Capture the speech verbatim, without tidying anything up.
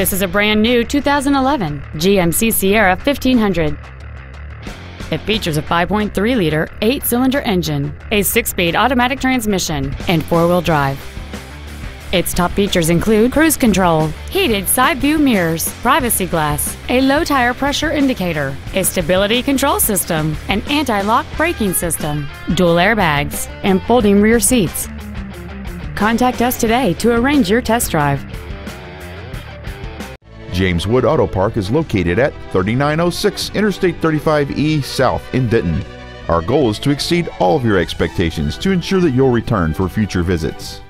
This is a brand new two thousand eleven G M C Sierra fifteen hundred. It features a five point three liter eight-cylinder engine, a six-speed automatic transmission, and four-wheel drive. Its top features include cruise control, heated side view mirrors, privacy glass, a low tire pressure indicator, a stability control system, an anti-lock braking system, dual airbags, and folding rear seats. Contact us today to arrange your test drive. James Wood Autopark is located at thirty-nine oh six Interstate thirty-five E South in Denton. Our goal is to exceed all of your expectations to ensure that you'll return for future visits.